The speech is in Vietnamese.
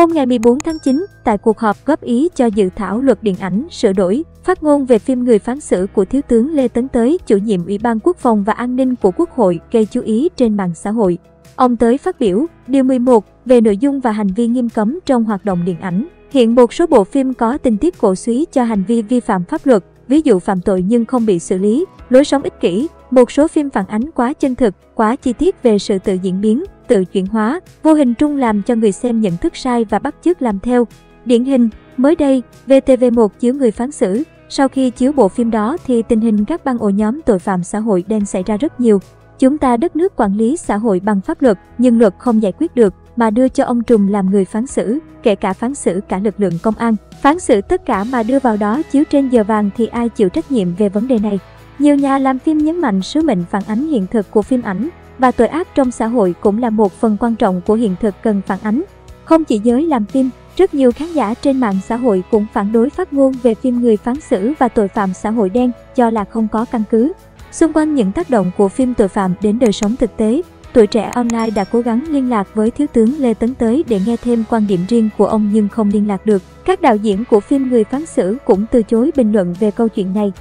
Hôm ngày 14 tháng 9, tại cuộc họp góp ý cho dự thảo luật điện ảnh sửa đổi, phát ngôn về phim Người phán xử của Thiếu tướng Lê Tấn Tới, chủ nhiệm Ủy ban Quốc phòng và An ninh của Quốc hội gây chú ý trên mạng xã hội. Ông Tới phát biểu, Điều 11 về nội dung và hành vi nghiêm cấm trong hoạt động điện ảnh. Hiện một số bộ phim có tình tiết cổ suý cho hành vi vi phạm pháp luật, ví dụ phạm tội nhưng không bị xử lý, lối sống ích kỷ, một số phim phản ánh quá chân thực, quá chi tiết về sự tự diễn biến, tự chuyển hóa, vô hình trung làm cho người xem nhận thức sai và bắt chước làm theo. Điển hình, mới đây, VTV1 chiếu Người phán xử. Sau khi chiếu bộ phim đó thì tình hình các băng ổ nhóm tội phạm xã hội đen xảy ra rất nhiều. Chúng ta đất nước quản lý xã hội bằng pháp luật, nhưng luật không giải quyết được, mà đưa cho ông trùm làm người phán xử, kể cả phán xử cả lực lượng công an. Phán xử tất cả mà đưa vào đó chiếu trên giờ vàng thì ai chịu trách nhiệm về vấn đề này? Nhiều nhà làm phim nhấn mạnh sứ mệnh phản ánh hiện thực của phim ảnh và tội ác trong xã hội cũng là một phần quan trọng của hiện thực cần phản ánh. Không chỉ giới làm phim, rất nhiều khán giả trên mạng xã hội cũng phản đối phát ngôn về phim Người phán xử và tội phạm xã hội đen cho là không có căn cứ. Xung quanh những tác động của phim tội phạm đến đời sống thực tế, Tuổi Trẻ Online đã cố gắng liên lạc với Thiếu tướng Lê Tấn Tới để nghe thêm quan điểm riêng của ông nhưng không liên lạc được. Các đạo diễn của phim Người phán xử cũng từ chối bình luận về câu chuyện này.